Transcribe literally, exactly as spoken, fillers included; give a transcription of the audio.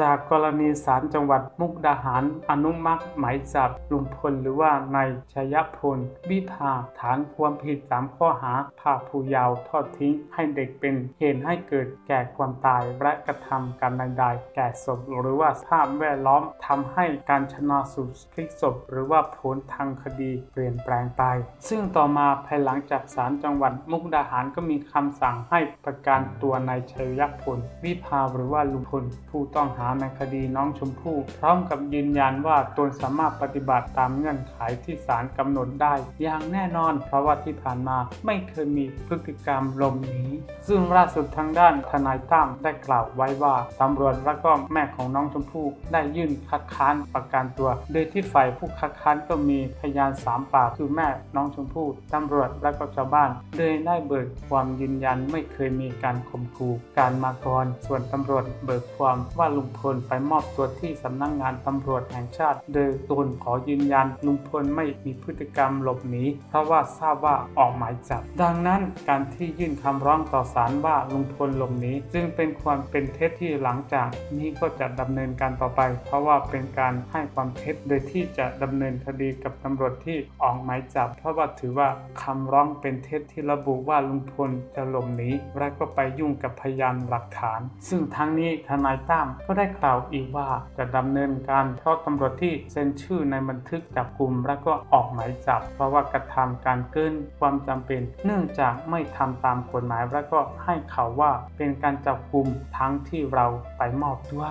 จากกรณีศาลจังหวัดมุกดาหารอนุมัติหมายจับลุงพลหรือว่านายชัยพลวิภาฐานความผิดสามข้อหาพาผู้เยาว์ทอดทิ้งให้เด็กเป็นเหตุให้เกิดแก่ความตายและกระทำการใดๆแก่ศพหรือว่าสภาพแวดล้อมทำให้การชันสูตรพลิกศพหรือว่าผลทางคดีเปลี่ยนแปลงไปซึ่งต่อมาภายหลังจากศาลจังหวัดมุกดาหารก็มีคำสั่งให้ประกันตัวนายชัยพลวิภาหรือว่าลุงพลผู้ต้องหาในคดีน้องชมพู่พร้อมกับยืนยันว่าตนสามารถปฏิบัติตามเงื่อนไขที่ศาลกำหนดได้อย่างแน่นอนเพราะว่าที่ผ่านมาไม่เคยมีพฤติกรรมหลบหนีซึ่งล่าสุดทางด้านทนายตั้มได้กล่าวไว้ว่าตำรวจและก็แม่ของน้องชมพู่ได้ยื่นคัดค้านประกันตัวโดยที่ฝ่ายผู้คัดค้านก็มีพยานสามปากคือแม่น้องชมพู่ตำรวจและก็ชาวบ้านโดยได้เบิกความยืนยันไม่เคยมีการข่มขู่การมาก่อนส่วนตำรวจเบิกความว่าลุงพลไปมอบตัวที่สำนักงานตำรวจแห่งชาติโดยตนขอยืนยันลุงพลไม่มีพฤติกรรมหลบหนีเพราะว่าทราบว่าออกหมายจับดังนั้นการที่ยื่นคำร้องต่อศาลว่าลุงพลหลบหนีจึงเป็นความเป็นเท็จที่หลังจากนี้ก็จะดำเนินการต่อไปเพราะว่าเป็นการให้ความเท็จโดยที่จะดำเนินคดีกับตำรวจที่ออกหมายจับเพราะว่าถือว่าคำร้องเป็นเท็จที่ระบุว่าลุงพลจะหลบหนีและก็ไปยุ่งกับพยานหลักฐานซึ่งทั้งนี้ทนายตั้มก็ได้กล่าวอีกว่าจะดำเนินการเพราะตำรวจที่เซ็นชื่อในบันทึกจับกุมและก็ออกหมายจับเพราะว่ากระทำการเกินความจำเป็นเนื่องจากไม่ทำตามกฎหมายและก็ให้เขาว่าเป็นการจับกุมทั้งที่เราไปมอบตัว